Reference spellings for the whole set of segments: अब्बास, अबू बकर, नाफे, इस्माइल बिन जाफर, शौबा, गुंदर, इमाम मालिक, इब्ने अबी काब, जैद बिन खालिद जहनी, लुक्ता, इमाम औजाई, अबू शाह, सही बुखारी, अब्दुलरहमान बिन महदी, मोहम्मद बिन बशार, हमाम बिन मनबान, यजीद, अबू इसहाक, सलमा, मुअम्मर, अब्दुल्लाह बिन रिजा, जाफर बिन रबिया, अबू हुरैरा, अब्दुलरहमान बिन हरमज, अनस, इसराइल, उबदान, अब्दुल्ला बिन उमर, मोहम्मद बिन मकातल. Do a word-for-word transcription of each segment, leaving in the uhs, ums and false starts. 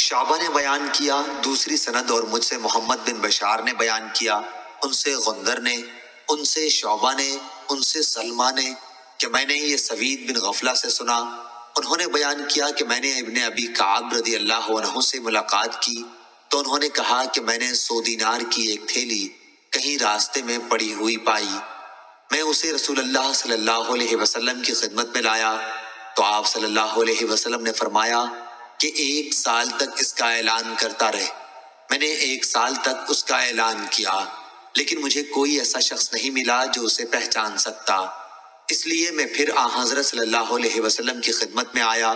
शौबा ने बयान किया दूसरी सनद और मुझसे मोहम्मद बिन बशार ने बयान किया, उनसे गुंदर ने, उनसे शौबा ने, उनसे सलमा ने कि मैंने ये सवीद बिन गफला से सुना। उन्होंने बयान किया कि मैंने इब्ने अबी काब रदी अल्लाह अन्हु से मुलाकात की तो उन्होंने कहा कि मैंने सौ दीनार की एक थैली कहीं रास्ते में पड़ी हुई पाई। मैं उसे रसूलुल्लाह सल्लल्लाहु अलैहि वसल्लम की खिदमत में लाया तो आप सल्लल्लाहु अलैहि वसल्लम ने फरमाया कि एक साल तक इसका ऐलान करता रहे। मैंने एक साल तक उसका ऐलान किया लेकिन मुझे कोई ऐसा शख्स नहीं मिला जो उसे पहचान सकता, इसलिए मैं फिर आ हज़रत सल्लल्लाहु अलैहि वसल्लम की खिदमत में आया।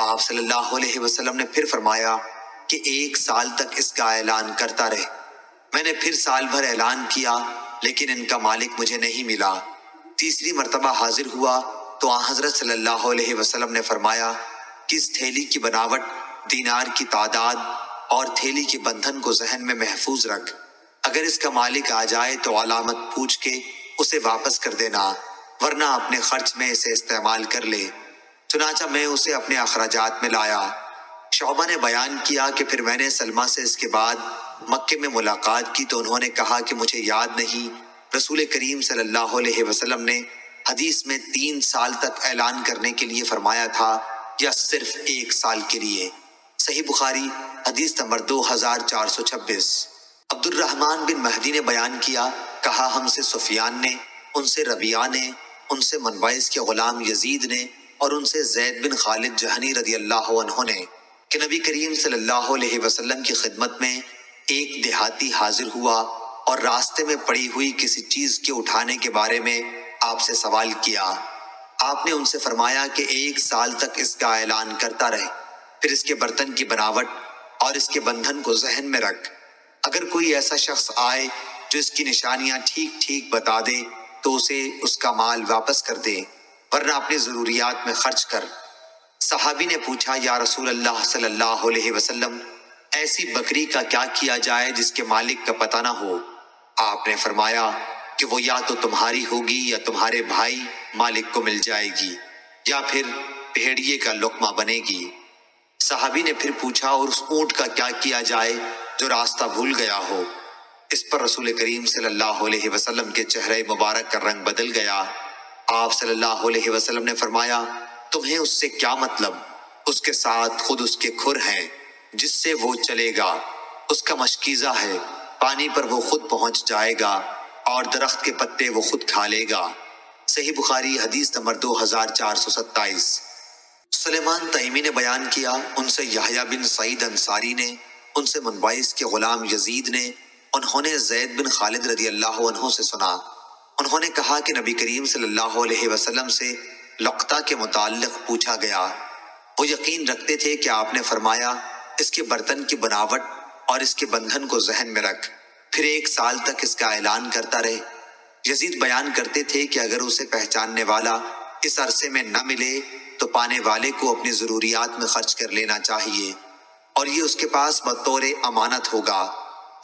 आप सल्लल्लाहु अलैहि वसल्लम ने फिर फरमाया कि एक साल तक इसका ऐलान करता रहे। मैंने फिर साल भर ऐलान किया लेकिन इनका मालिक मुझे नहीं मिला। तीसरी मरतबा हाजिर हुआ तो आ हज़रत सल्लल्लाहु अलैहि वसल्लम ने फरमाया कि इस थैली की बनावट, दीनार की तादाद और थैली के बंधन को जहन में महफूज रख। अगर इसका मालिक आ जाए तो अलामत पूछ के उसे वापस कर देना, वरना अपने खर्च में इसे इस्तेमाल कर ले। चुनाचा मैं उसे अपने अखराजात में लाया। शौबा ने बयान किया कि फिर मैंने सलमा से इसके बाद मक्के में मुलाकात की तो उन्होंने कहा कि मुझे याद नहीं रसूल करीम सल्लल्लाहु अलैहि वसल्लम ने हदीस में तीन साल तक ऐलान करने के लिए फरमाया था या सिर्फ एक साल के लिए। सही बुखारी हदीस नंबर दो हजार चार सौ छब्बीस। अब्दुलरहमान बिन महदी ने बयान किया, कहा हमसे सुफ्यान ने, उनसे रबिया ने, उनसे मनबाइस के गुलाम यजीद ने और उनसे जैद बिन खालिद जहनी रदी अल्लाह अन्हु ने कि नबी करीम सल्लल्लाहु अलैहि वसल्लम की खिदमत में एक देहाती हाजिर हुआ और रास्ते में पड़ी हुई किसी चीज़ के उठाने के बारे में आपसे सवाल किया। आपने उनसे फरमाया कि एक साल तक इसका ऐलान करता रहे, फिर इसके बर्तन की बनावट और इसके बंधन को जहन में रख। अगर कोई ऐसा शख्स आए जो इसकी निशानियां ठीक ठीक बता दे तो उसे उसका माल वापस कर दे, वरना अपनी ज़रूरियात में खर्च कर। सहाबी ने पूछा, या रसूल अल्लाह सल्लल्लाहु अलैहि वसल्लम, ऐसी बकरी का क्या किया जाए जिसके मालिक का पता ना हो? आपने फरमाया कि वो या तो तुम्हारी होगी या तुम्हारे भाई मालिक को मिल जाएगी या फिर भेड़िए का लुकमा बनेगी। सहाबी ने फिर पूछा, और उस ऊँट का क्या किया जाए जो रास्ता भूल गया हो? इस पर रसूल करीम सल्लल्लाहु अलैहि वसल्लम के चेहरे मुबारक का रंग बदल गया। आप सल्लल्लाहु अलैहि वसल्लम ने फरमाया, तुम्हें उससे क्या मतलब, उसके साथ खुद उसके खुर हैं जिससे वो चलेगा, उसका मशकीज़ा है, पानी पर वो खुद पहुंच जाएगा और दरख्त के पत्ते वो खुद खा लेगा। सही बुखारी हदीस नंबर दो हजार चार सौ सत्ताईस। सुलेमान तैमी ने बयान किया, उनसे यहया बिन सईद अंसारी ने, उनसे मुनबाइस के गुलाम यजीद ने, उन्होंने जैद बिन खालिद रदी अल्लाह अन्हु से सुना। उन्होंने कहा कि नबी करीम सल्लल्लाहु अलैहि वसल्लम से लक्ता के मुताल्लिक़ पूछा गया। वो यकीन रखते थे कि आपने फरमाया इसके बर्तन की बनावट और इसके बंधन को जहन में रख, फिर एक साल तक इसका ऐलान करता रहे। यजीद बयान करते थे कि अगर उसे पहचानने वाला इस अरसे में न मिले तो पाने वाले को अपनी ज़रूरियात में खर्च कर लेना चाहिए और ये उसके पास बतौर अमानत होगा।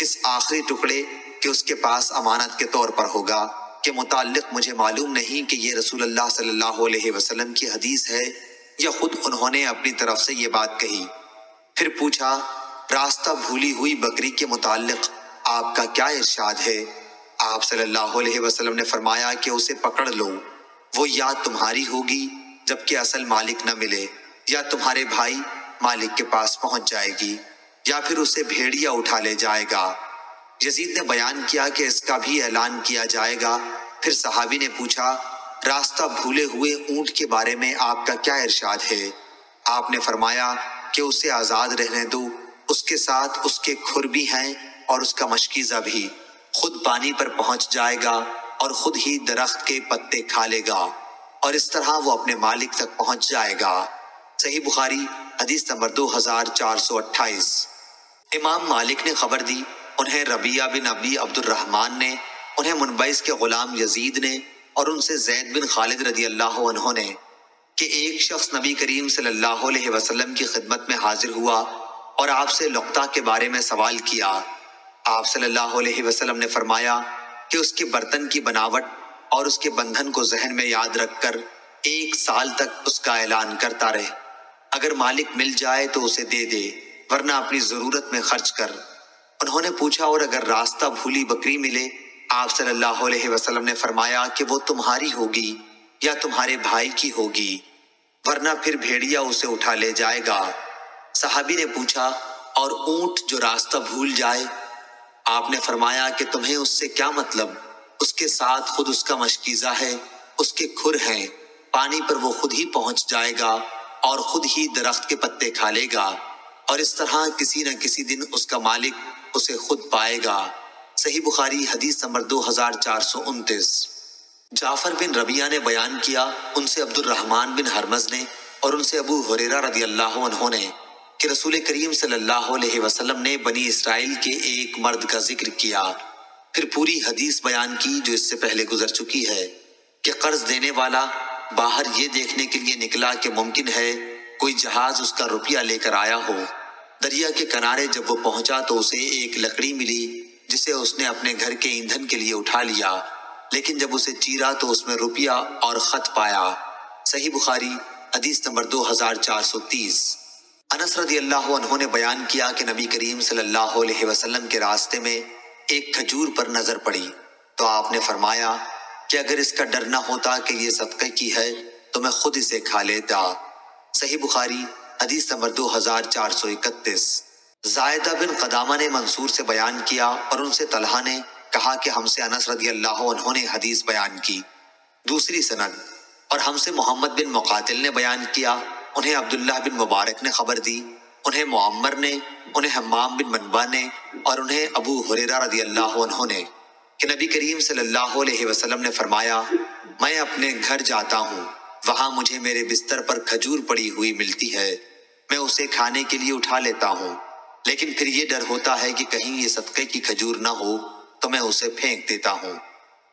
इस आखिरी टुकड़े के उसके पास अमानत के तौर पर होगा के मुताल्लिक मुझे मालूम नहीं कि ये रसूलुल्लाह सल्लल्लाहु अलैहि वसल्लम की हदीस है या खुद उन्होंने अपनी तरफ से ये बात कही। फिर पूछा, रास्ता भूली हुई बकरी के मुताल्लिक आपका क्या इरशाद है? आप सल्लल्लाहु अलैहि वसल्लम ने फरमाया कि उसे पकड़ लो, वो या तुम्हारी होगी जबकि असल मालिक न मिले, या तुम्हारे भाई मालिक के पास पहुँच जाएगी, या फिर उसे भेड़िया उठा ले जाएगा। यजीद ने बयान किया कि इसका भी ऐलान किया जाएगा। फिर सहाबी ने पूछा, रास्ता भूले हुए ऊँट के बारे में आपका क्या इरशाद है? आपने फरमाया कि उसे आज़ाद रहने दो, उसके साथ उसके खुर भी हैं और उसका मशकीज़ा भी, खुद पानी पर पहुँच जाएगा और खुद ही दरख्त के पत्ते खा लेगा और इस तरह वो अपने मालिक तक पहुँच जाएगा। सही बुखारी हदीस नंबर दो हजार चार सौ अट्ठाईस। इमाम मालिक ने खबर दी, उन्हें रबिया बिन अब्दुल रहमान ने, उन्हें मुनबाइस के गुलाम यजीद ने और उनसे जैद बिन खालिद रदी अल्लाह अन्हु ने कि एक शख्स नबी करीम सल्लल्लाहु अलैहि वसल्लम की खिदमत में हाजिर हुआ और आपसे लुक्ता के बारे में सवाल किया। आप सल्लल्लाहु अलैहि वसल्लम ने फरमाया कि उसके बर्तन की बनावट और उसके बंधन को जहन में याद रख कर एक साल तक उसका ऐलान करता रहे। अगर मालिक मिल जाए तो उसे दे दे, वरना अपनी जरूरत में खर्च कर। उन्होंने पूछा, और अगर रास्ता भूली बकरी मिले? आप सल्लल्लाहु अलैहि वसल्लम ने फरमाया कि वो तुम्हारी होगी या तुम्हारे भाई की होगी, वरना फिर भेड़िया उसे उठा ले जाएगा। सहाबी ने पूछा, और ऊंट जो रास्ता भूल जाए? आपने फरमाया कि तुम्हें उससे क्या मतलब, उसके साथ खुद उसका मशकीजा है, उसके खुर हैं, पानी पर वो खुद ही पहुंच जाएगा और खुद ही दरख्त के पत्ते खा लेगा, और इस तरह किसी न किसी दिन उसका मालिक उसे खुद पाएगा। सही बुखारी हदीस नंबर दो हजार चार सौ उनतीस। जाफर बिन रबिया ने बयान किया, उनसे अब्दुलरहमान बिन हरमज ने और उनसे अबू हुरैरा रज़ियल्लाहु अन्हु ने कि रसूल करीम सल्लल्लाहु अलैहि वसल्लम ने बनी इसराइल के एक मर्द का जिक्र किया, फिर पूरी हदीस बयान की जो इससे पहले गुजर चुकी है कि कर्ज देने वाला बाहर ये देखने के लिए निकला कि मुमकिन है कोई जहाज उसका रुपया लेकर आया हो। दरिया के किनारे जब वो पहुंचा तो उसे एक लकड़ी मिली जिसे उसने अपने घर के ईंधन के लिए उठा लिया, लेकिन जब उसे चीरा तो उसमें रुपया और खत पाया। सही बुखारी हदीस नंबर दो हजार चार सौ तीस। अनस रदियल्लाहु अन्हु ने बयान किया कि नबी करीम सल्लल्लाहु अलैहि वसल्लम के रास्ते में एक खजूर पर नजर पड़ी तो आपने फरमाया कि अगर इसका डर ना होता कि ये सदके की है तो मैं खुद इसे खा लेता। सही बुखारी हदीस नंबर दो हजार चार सौ इकतीस। जायदा बिन कदामा ने मंसूर से बयान किया और उनसे तलहा ने कहा कि हमसे अनस रदियल्लाहु अन्हु ने हदीस बयान की, दूसरी सनद, और हमसे मोहम्मद बिन मकातल ने बयान किया, उन्हें अब्दुल्लाह बिन मुबारक ने खबर दी, उन्हें मुअम्मर ने, उन्हें हमाम बिन मनबान ने और उन्हें अबू हुरैरा रज़ियल्लाहु अन्हु ने कि नबी करीम सल्लल्लाहु अलैहि वसल्लम ने फरमाया, मैं अपने घर जाता हूँ, वहाँ मुझे मेरे बिस्तर पर खजूर पड़ी हुई मिलती है, मैं उसे खाने के लिए उठा लेता हूँ, लेकिन फिर ये डर होता है कि कहीं ये सदके की खजूर ना हो तो मैं उसे फेंक देता हूँ।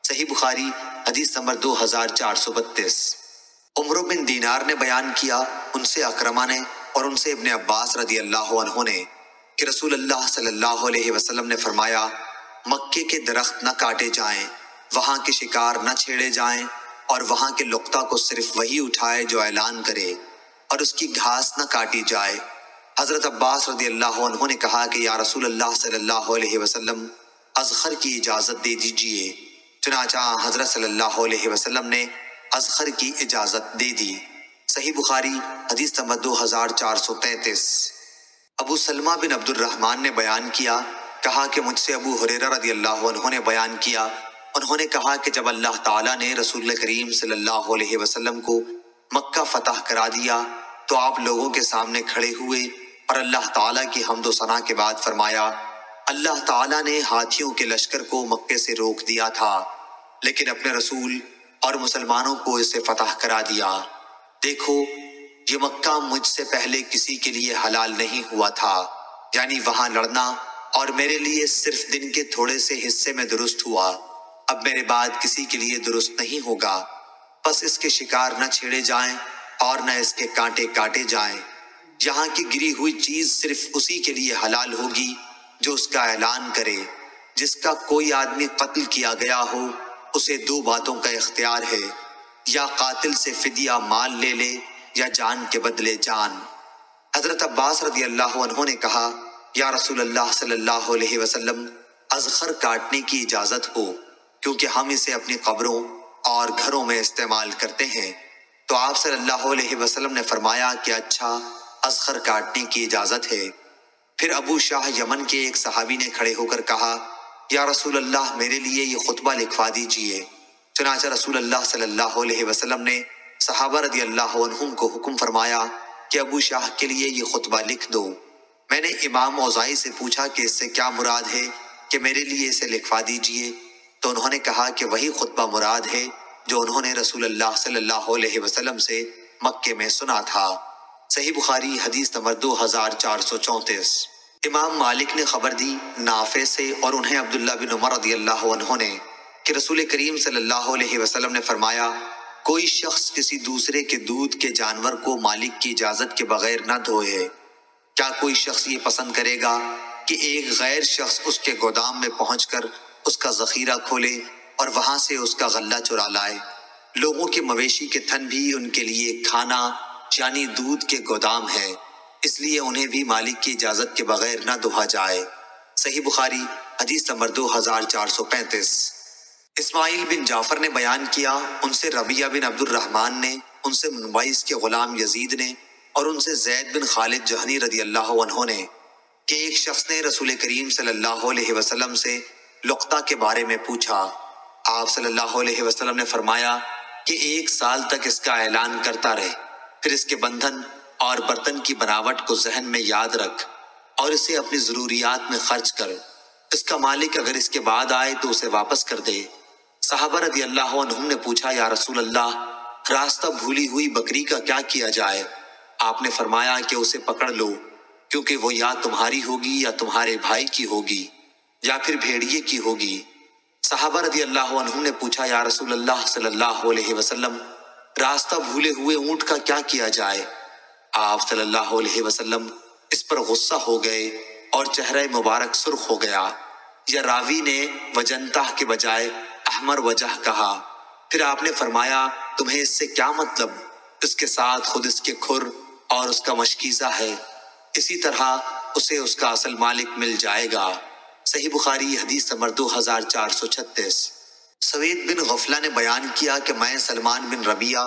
सही बुखारी हदीस नंबर दो हजार चार सौ बत्तीस। उमर बिन दीनार ने बयान किया, उनसे अकरमा ने और उनसे इब्ने अब्बास रदियल्लाहु अन्हु ने कि रसूलुल्लाह सल्लल्लाहु अलैहि वसल्लम ने फरमाया, मक्के के दरख्त न काटे जाएं, वहाँ के शिकार न छेड़े जाएं और वहाँ के लुक्ता को सिर्फ वही उठाए जो ऐलान करे, और उसकी घास न काटी जाए। हजरत अब्बास रदियल्लाहु अन्हु ने कहा कि या रसूलुल्लाह सल्लल्लाहु अलैहि वसल्लम, अजखर की इजाज़त दे दीजिए। चुनाचा हजरत सल्लल्लाहु अलैहि वसल्लम ने अजखर की इजाज़त दे दी। सही बुखारी हदीस नंबर दो हजार चार सौ तैंतीस। Abu सलमा bin Abdul Rahman ने बयान किया, कहा कि मुझसे अबू हुरैरा रदियल्लाहु अन्हु ने बयान किया, उन्होंने कहा कि जब अल्लाह ताला ने रसूल करीम सल्लल्लाहु अलैहि वसल्लम को मक्का फतह करा दिया तो आप लोगों के सामने खड़े हुए और अल्लाह ताला की हम्द व सना के बाद फरमाया, अल्लाह ताला ने हाथियों के लश्कर को मक्के से रोक दिया था, लेकिन अपने रसूल और मुसलमानों को इसे फतह करा दिया। देखो, ये मक्का मुझसे पहले किसी के लिए हलाल नहीं हुआ था, यानी वहां लड़ना, और मेरे लिए सिर्फ दिन के थोड़े से हिस्से में दुरुस्त हुआ, अब मेरे बाद किसी के लिए दुरुस्त नहीं होगा। बस इसके शिकार न छेड़े जाएं और न इसके कांटे काटे जाएं। यहाँ की गिरी हुई चीज सिर्फ उसी के लिए हलाल होगी जो उसका ऐलान करे। जिसका कोई आदमी कत्ल किया गया हो उसे दो बातों का इख्तियार है, या कातिल से फिदिया माल ले ले या जान के बदले जान। हजरत अब्बास रदियल्लाहु अन्हु ने कहा, या रसूलल्लाह सल्लल्लाहु अलैहि वसल्लम, अजखर काटने की इजाज़त हो, क्योंकि हम इसे अपनी कब्रों और घरों में इस्तेमाल करते हैं। तो आप सल्लल्लाहु अलैहि वसल्लम ने फरमाया कि अच्छा, अजखर काटने की इजाज़त है। फिर अबू शाह यमन के एक सहाबी ने खड़े होकर कहा, या रसूलल्लाह, मेरे लिए ये खुतबा लिखवा दीजिए। चुनांचे रसूलल्लाह सल्लल्लाहु अलैहि वसल्लम ने सहाबा रदियल्लाहु अन्हुम को हुक्म फरमाया कि अबू शाह के लिए ये खुतबा लिख दो। मैंने इमाम औजाई से पूछा कि इससे क्या मुराद है कि मेरे लिए इसे लिखवा दीजिए, तो उन्होंने कहा कि वही खुतबा मुराद है जो उन्होंने रसूलल्लाह सल्लल्लाहु अलैहि वसल्लम से मक्के में सुना था। सही बुखारी हदीस नंबर दो हजार चार सौ चौंतीस। इमाम मालिक ने खबर दी नाफे से और उन्हें अब्दुल्ला बिन उमर रदियल्लाहु अन्हु ने कि रसूल करीम सल्लल्लाहु अलैहि वसल्लम ने फरमाया, कोई शख्स किसी दूसरे के दूध के जानवर को मालिक की इजाज़त के बगैर न धोए। क्या कोई शख्स ये पसंद करेगा कि एक गैर शख्स उसके गोदाम में पहुंचकर उसका जखीरा खोले और वहां से उसका गल्ला चुरा लाए? लोगों के मवेशी के थन भी उनके लिए खाना यानी दूध के गोदाम है। इसलिए उन्हें भी मालिक की इजाजत के बगैर न दुहा जाए। सही बुखारी हदीस नंबर दो हजार चार सौ पैंतीस। इस्माइल बिन जाफर ने बयान किया, उनसे रबिया बिन अब्दुल रहमान ने, उनसे मुनब्बिह के गुलाम यजीद ने और उनसे जैद बिन खालिद जहनी रदियल्लाहु अन्हु ने कि एक शख्स ने रसूल करीम सल्लल्लाहु अलैहि वसल्लम से लुक्ता के बारे में पूछा। आप सल्लल्लाहु अलैहि वसल्लम ने फरमाया कि एक साल तक इसका ऐलान करता रहे, फिर इसके बंधन और बर्तन की बनावट को जहन में याद रख और इसे अपनी जरूरियात में खर्च कर। इसका मालिक अगर इसके बाद आए तो उसे वापस कर दे। सहाबा रदियल्लाहु अन्हुम ने पूछा, या रसूल अल्लाह, रास्ता भूली हुई बकरी का क्या किया जाए? आपने फरमाया कि उसे पकड़ लो, क्योंकि वो या तुम्हारी होगी या तुम्हारे भाई की होगी या फिर भेड़िए की होगी। सहाबा रदियल्लाहु अन्हुम ने पूछा, या रसूलल्लाह सल्लल्लाहु अलैहि वसल्लम, रास्ता भूले हुए ऊंट का क्या किया जाए? आप सल्लल्लाहु अलैहि वसल्लम इस पर गुस्सा हो गए और चेहरा मुबारक सुर्ख हो गया। या रावी ने वजनताह के बजाय अहमर वजह कहा। फिर आपने फरमाया, तुम्हें इससे क्या मतलब, इसके साथ खुद इसके खुर और उसका मशकीजा है, इसी तरह उसे उसका असल मालिक मिल जाएगा। सही बुखारी हदीस नंबर दो हजार चार सौ छत्तीस। सवीद बिन गफला ने बयान किया कि मैं सलमान बिन रबिया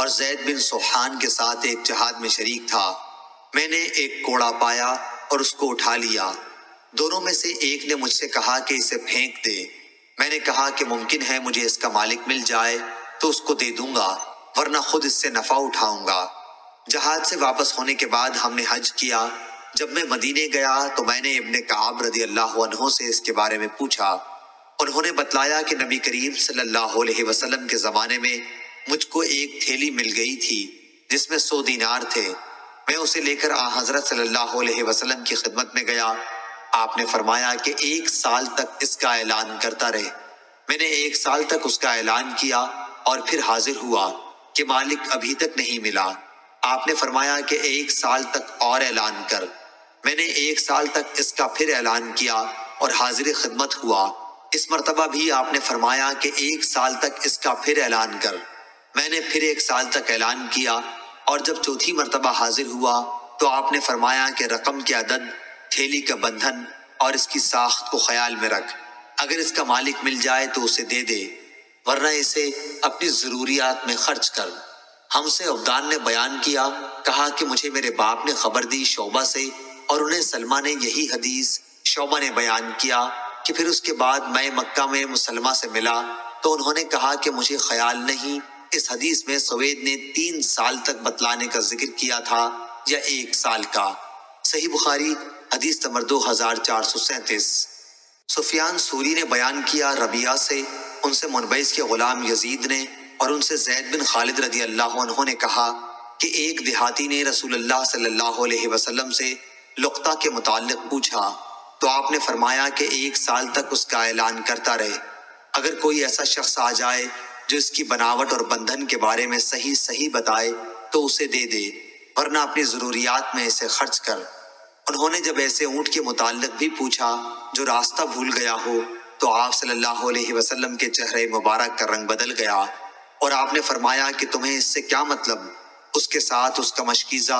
और जैद बिन सोहान के साथ एक जहाद में शरीक था। मैंने एक कोड़ा पाया और उसको उठा लिया। दोनों में से एक ने मुझसे कहा कि इसे फेंक दे। मैंने कहा कि मुमकिन है मुझे इसका मालिक मिल जाए तो उसको दे दूंगा, वरना खुद इससे नफा उठाऊंगा। जहाज से वापस होने के बाद हमने हज किया। जब मैं मदीने गया तो मैंने इब्ने काब रदियल्लाहु अन्हु से इसके बारे में पूछा। उन्होंने बतलाया कि नबी करीम सल्लल्लाहु अलैहि वसल्लम के ज़माने में मुझको एक थैली मिल गई थी जिसमें सौ दीनार थे। मैं उसे लेकर आ हज़रत सल्लल्लाहु अलैहि वसल्लम की खिदमत में गया। आपने फरमाया कि एक साल तक इसका ऐलान करता रहे। मैंने एक साल तक उसका ऐलान किया और फिर हाजिर हुआ कि मालिक अभी तक नहीं मिला। आपने फरमाया कि एक साल तक और ऐलान कर। मैंने एक साल तक इसका फिर ऐलान किया और हाजिर खिदमत हुआ। इस मरतबा भी आपने फरमाया कि एक साल तक इसका फिर ऐलान कर। मैंने फिर एक साल तक ऐलान किया और जब चौथी मरतबा हाजिर हुआ तो आपने फरमाया कि रकम के अदद, थैली का बंधन और इसकी साख्त को ख्याल में रख। अगर इसका मालिक मिल जाए तो उसे दे दे, वरना इसे अपनी ज़रूरियात में खर्च कर। हमसे उबदान ने बयान किया, कहा कि मुझे मेरे बाप ने खबर दी शौबा से और उन्हें सलमा ने यही हदीस शौबा ने बयान किया कि फिर उसके बाद मैं मक्का में मुसलमा से मिला तो उन्होंने कहा कि मुझे ख्याल नहीं। इस हदीस में सवेद ने तीन साल तक बतलाने का जिक्र किया था या एक साल का। सही बुखारी हदीस नंबर दो हजार चार सौ सैंतीस। सुफ्यान सूरी ने बयान किया रबिया से, उनसे मुनब्बिह के गुलाम यजीद ने और उनसे जैद बिन खालिद रदियल्लाहु अन्हु ने कहा कि एक देहाती ने रसूलुल्लाह सल्लल्लाहु अलैहि वसल्लम से लुक्ता के मुताल्लिक पूछा तो आपने फरमाया कि एक साल तक उसका ऐलान करता रहे। अगर कोई ऐसा शख्स आ जाए जो इसकी बनावट और बंधन के बारे में सही सही बताए तो उसे दे दे, वरना अपनी ज़रूरियात में इसे खर्च कर। उन्होंने जब ऐसे ऊँट के मुताल्लिक भी पूछा जो रास्ता भूल गया हो तो आप सल्लल्लाहु अलैहि वसल्लम के चेहरे मुबारक का रंग बदल गया और आपने फरमाया कि तुम्हें इससे क्या मतलब, उसके साथ उसका मशकीजा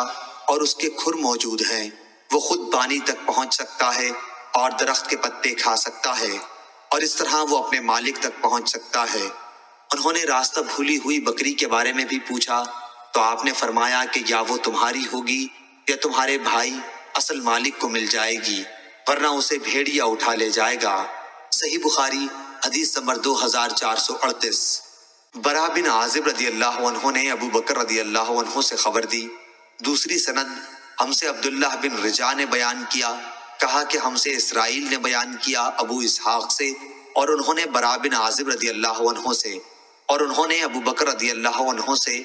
और उसके खुर मौजूद हैं। वो खुद पानी तक पहुंच सकता है और दरख्त के पत्ते खा सकता है और इस तरह वो अपने मालिक तक पहुंच सकता है। उन्होंने रास्ता भूली हुई बकरी के बारे में भी पूछा तो आपने फरमाया कि या वो तुम्हारी होगी या तुम्हारे भाई असल मालिक को मिल जाएगी, वरना उसे भेड़िया उठा ले जाएगा। सही बुखारी हदीस नंबर दो हजार चार सौ अड़तीस। बरा बिन आजिब रदियल्लाहु अन्हु ने अबू बकर रदियल्लाहु अन्हु से खबर दी। दूसरी सनद हमसे अब्दुल्लाह बिन रिजा ने बयान किया, कहा कि हमसे इसराइल ने बयान किया अबू इसहाक से और उन्होंने बरा बिन आजिब रदियल्लाहु अन्हु से और उन्होंने अबू बकर रदियल्लाहु अन्हु से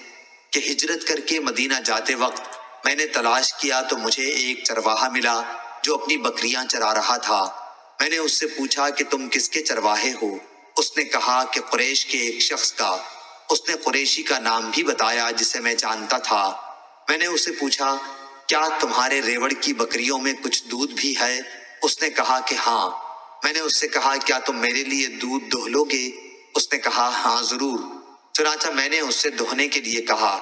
कि हिजरत करके मदीना जाते वक्त मैंने तलाश किया तो मुझे एक चरवाहा मिला जो अपनी बकरियां चरा रहा था। मैंने उससे पूछा कि तुम किसके चरवाहे हो? उसने कहा कि कुरैश के एक शख्स का। उसने कुरैशी का नाम भी बताया जिसे मैं जानता था। मैंने उससे पूछा, क्या तुम्हारे रेवड़ की बकरियों में कुछ दूध भी है? उसने कहा कि हाँ। मैंने उससे कहा, क्या तुम मेरे लिए दूध दोह लोगे? उसने कहा, हाँ जरूर। चुनांचा मैंने उससे दोहने के लिए कहा।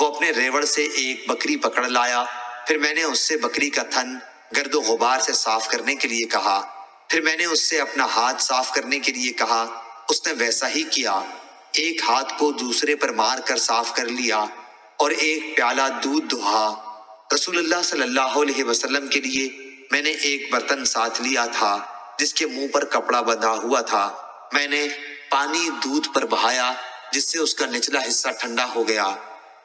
वो अपने रेवड़ से एक बकरी पकड़ लाया फिर मैंने उससे बकरी का थन गर्दो गुबार से साफ करने के लिए कहा। फिर मैंने उससे अपना हाथ साफ करने के लिए कहा, उसने वैसा ही किया। एक हाथ को दूसरे पर मार कर साफ कर लिया और एक प्याला दूध दुहा। रसूलुल्लाह सल्लल्लाहु अलैहि वसल्लम के लिए मैंने एक बर्तन साथ लिया था जिसके मुंह पर कपड़ा बंधा हुआ था। मैंने पानी दूध पर बहाया जिससे उसका निचला हिस्सा ठंडा हो गया।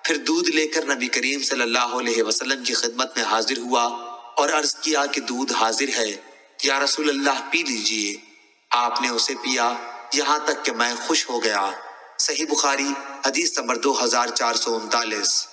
फिर दूध लेकर नबी करीम सल्लल्लाहु अलैहि वसल्लम की खिदमत में हाजिर हुआ और अर्ज किया कि दूध हाजिर है, या रसूलुल्लाह पी लीजिए। आपने उसे पिया यहाँ तक कि मैं खुश हो गया। सही बुखारी हदीस नंबर दो हजार चार सौ उनतालीस।